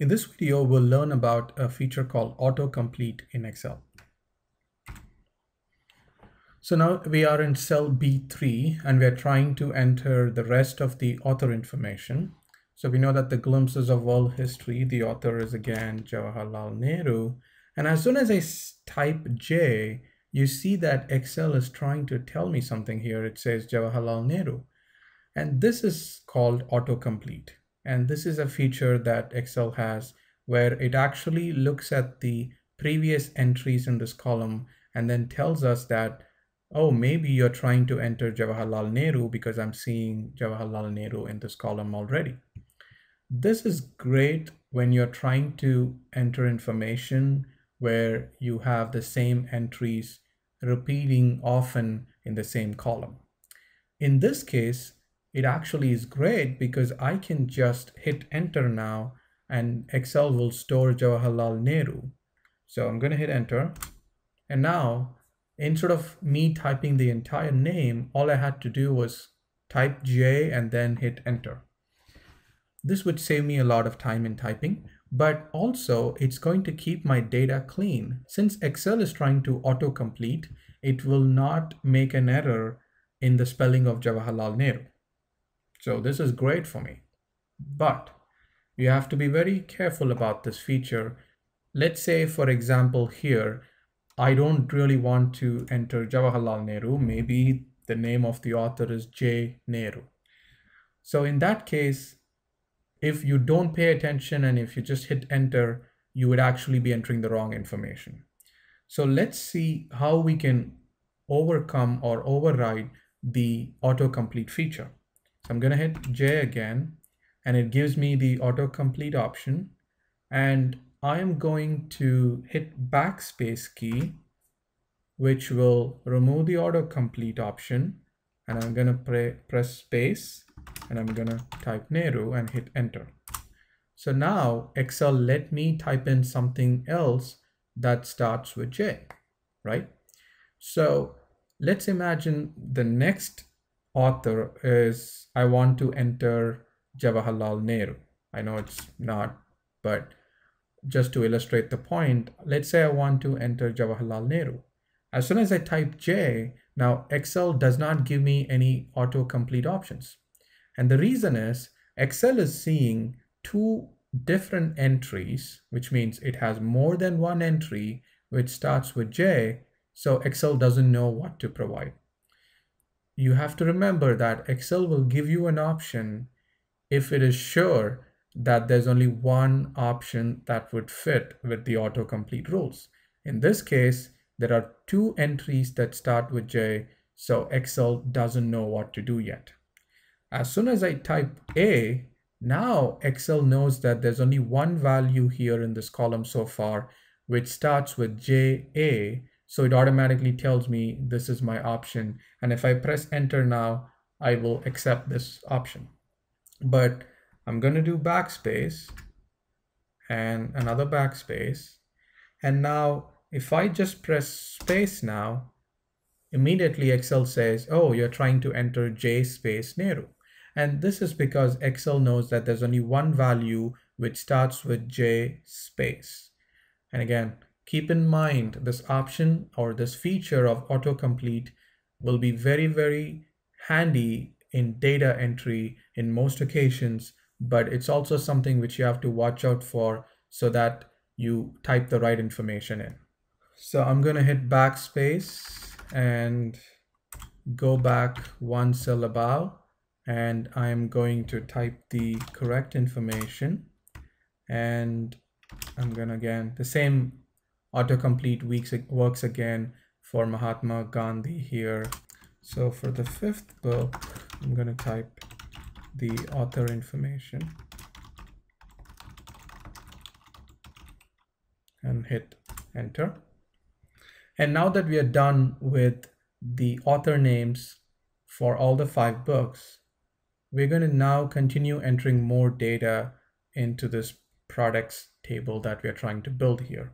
In this video, we'll learn about a feature called AutoComplete in Excel. So now we are in cell B3 and we're trying to enter the rest of the author information. So we know that the glimpses of world history, the author is again Jawaharlal Nehru. And as soon as I type J, you see that Excel is trying to tell me something here. It says Jawaharlal Nehru. And this is called AutoComplete. And this is a feature that Excel has where it actually looks at the previous entries in this column and then tells us that, oh, maybe you're trying to enter Jawaharlal Nehru because I'm seeing Jawaharlal Nehru in this column already. This is great when you're trying to enter information where you have the same entries repeating often in the same column. In this case, it actually is great because I can just hit enter now and Excel will store Jawaharlal Nehru. So I'm going to hit enter. And now, instead of me typing the entire name, all I had to do was type J and then hit enter. This would save me a lot of time in typing, but also it's going to keep my data clean. Since Excel is trying to autocomplete, it will not make an error in the spelling of Jawaharlal Nehru. So this is great for me, but you have to be very careful about this feature. Let's say, for example, here, I don't really want to enter Jawaharlal Nehru. Maybe the name of the author is J. Nehru. So in that case, if you don't pay attention and if you just hit enter, you would actually be entering the wrong information. So let's see how we can overcome or override the autocomplete feature. I'm going to hit J again, and it gives me the autocomplete option. And I am going to hit backspace key, which will remove the autocomplete option. And I'm going to press space, and I'm going to type Nehru and hit enter. So now Excel let me type in something else that starts with J, right? So let's imagine the next author is, I want to enter Jawaharlal Nehru. I know it's not, but just to illustrate the point, let's say I want to enter Jawaharlal Nehru. As soon as I type J, now Excel does not give me any autocomplete options. And the reason is Excel is seeing two different entries, which means it has more than one entry, which starts with J. So Excel doesn't know what to provide. You have to remember that Excel will give you an option if it is sure that there's only one option that would fit with the autocomplete rules. In this case, there are two entries that start with J, so Excel doesn't know what to do yet. As soon as I type A, now Excel knows that there's only one value here in this column so far, which starts with JA. So it automatically tells me this is my option. And if I press enter now, I will accept this option. But I'm going to do backspace and another backspace. And now if I just press space now, immediately Excel says, oh, you're trying to enter J space Nehru. And this is because Excel knows that there's only one value which starts with J space. And again, keep in mind this option or this feature of autocomplete will be very, very handy in data entry in most occasions, but it's also something which you have to watch out for so that you type the right information in. So I'm going to hit backspace and go back one cell above, and I'm going to type the correct information. And I'm going to, again, the same autocomplete works again for Mahatma Gandhi here. So for the fifth book, I'm going to type the author information and hit enter. And now that we are done with the author names for all the 5 books, we're going to now continue entering more data into this products table that we are trying to build here.